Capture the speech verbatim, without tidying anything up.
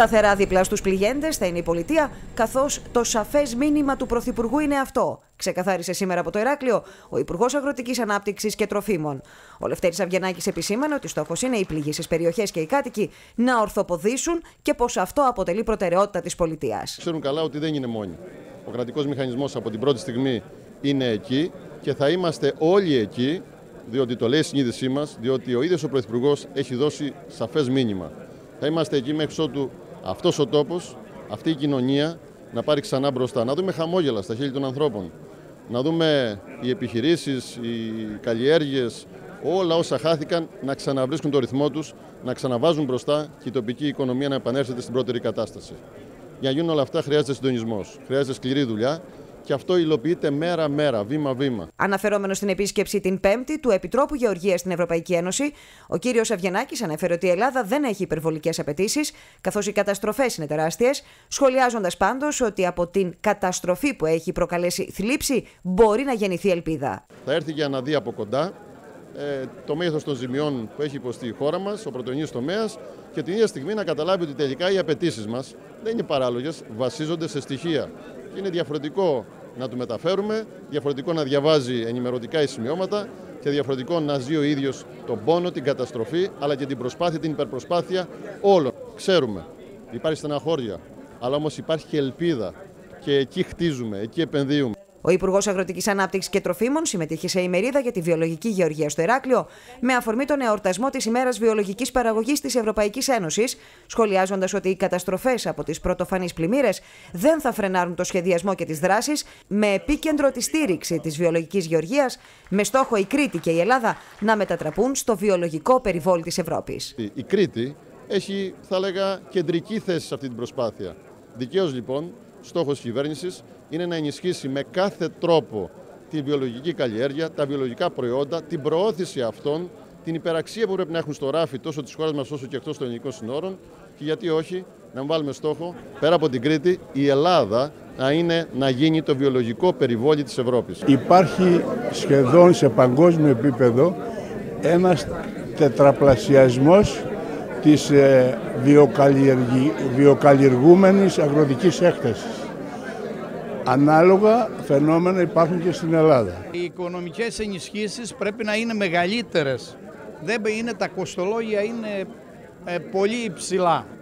Σταθερά δίπλα στους πληγέντες θα είναι η πολιτεία, καθώς το σαφές μήνυμα του Πρωθυπουργού είναι αυτό. Ξεκαθάρισε σήμερα από το Ηράκλειο ο Υπουργός Αγροτικής Ανάπτυξης και Τροφίμων. Ο Λευτέρης Αυγενάκης επισήμανε ότι στόχος είναι οι πληγήσεις περιοχές και οι κάτοικοι να ορθοποδήσουν και πως αυτό αποτελεί προτεραιότητα της πολιτείας. Ξέρουν καλά ότι δεν είναι μόνοι. Ο κρατικός μηχανισμός από την πρώτη στιγμή είναι εκεί και θα είμαστε όλοι εκεί, διότι το λέει η συνείδησή μας, διότι ο ίδιος ο Πρωθυπουργός έχει δώσει σαφές μήνυμα. Θα είμαστε εκεί μέχρι ότου αυτός ο τόπος, αυτή η κοινωνία να πάρει ξανά μπροστά. Να δούμε χαμόγελα στα χείλη των ανθρώπων. Να δούμε οι επιχειρήσεις, οι καλλιέργειες, όλα όσα χάθηκαν να ξαναβρίσκουν το ρυθμό τους, να ξαναβάζουν μπροστά και η τοπική οικονομία να επανέρχεται στην πρώτερη κατάσταση. Για να γίνουν όλα αυτά χρειάζεται συντονισμός, χρειάζεται σκληρή δουλειά. Και αυτό υλοποιείται μέρα-μέρα, βήμα-βήμα. Αναφερόμενο στην επίσκεψη την Πέμπτη του Επιτρόπου Γεωργίας στην Ευρωπαϊκή Ένωση, ο κύριος Αυγενάκης ανέφερε ότι η Ελλάδα δεν έχει υπερβολικές απαιτήσεις, καθώς οι καταστροφές είναι τεράστιες, σχολιάζοντας πάντως ότι από την καταστροφή που έχει προκαλέσει θλίψη μπορεί να γεννηθεί ελπίδα. Θα έρθει για να δει από κοντά ε, το μέγεθος των ζημιών που έχει υποστεί η χώρα μας, ο πρωτογενής τομέας, και την ίδια στιγμή να καταλάβει ότι τελικά οι απαιτήσεις μας δεν είναι παράλογες, βασίζονται σε στοιχεία. Και είναι διαφορετικό να του μεταφέρουμε, διαφορετικό να διαβάζει ενημερωτικά σημειώματα και διαφορετικό να ζει ο ίδιος τον πόνο, την καταστροφή, αλλά και την προσπάθεια, την υπερπροσπάθεια όλων. Ξέρουμε, υπάρχει στεναχώρια, αλλά όμως υπάρχει και ελπίδα και εκεί χτίζουμε, εκεί επενδύουμε. Ο Υπουργός Αγροτικής Ανάπτυξης και Τροφίμων συμμετείχε σε ημερίδα για τη βιολογική γεωργία στο Ηράκλειο με αφορμή τον εορτασμό της ημέρας βιολογικής παραγωγής της Ευρωπαϊκής Ένωσης, σχολιάζοντας ότι οι καταστροφές από τις πρωτοφανείς πλημμύρες δεν θα φρενάρουν το σχεδιασμό και τις δράσεις, με επίκεντρο τη στήριξη της βιολογικής γεωργίας, με στόχο η Κρήτη και η Ελλάδα να μετατραπούν στο βιολογικό περιβόλι της Ευρώπης. Η Κρήτη έχει, θα λέγα, κεντρική θέση σε αυτή την προσπάθεια. Δικαίως λοιπόν, στόχος της κυβέρνησης είναι να ενισχύσει με κάθε τρόπο τη βιολογική καλλιέργεια, τα βιολογικά προϊόντα, την προώθηση αυτών, την υπεραξία που πρέπει να έχουν στο ράφι τόσο της χώρας μας όσο και εκτός των ελληνικών συνόρων, και γιατί όχι να βάλουμε στόχο, πέρα από την Κρήτη, η Ελλάδα να, είναι, να γίνει το βιολογικό περιβόλι της Ευρώπης. Υπάρχει σχεδόν σε παγκόσμιο επίπεδο ένας τετραπλασιασμός της βιοκαλλιεργούμενης αγροτικής έκτασης. Ανάλογα φαινόμενα υπάρχουν και στην Ελλάδα. Οι οικονομικές ενισχύσεις πρέπει να είναι μεγαλύτερες. Δεν είναι, τα κοστολόγια είναι ε, πολύ υψηλά.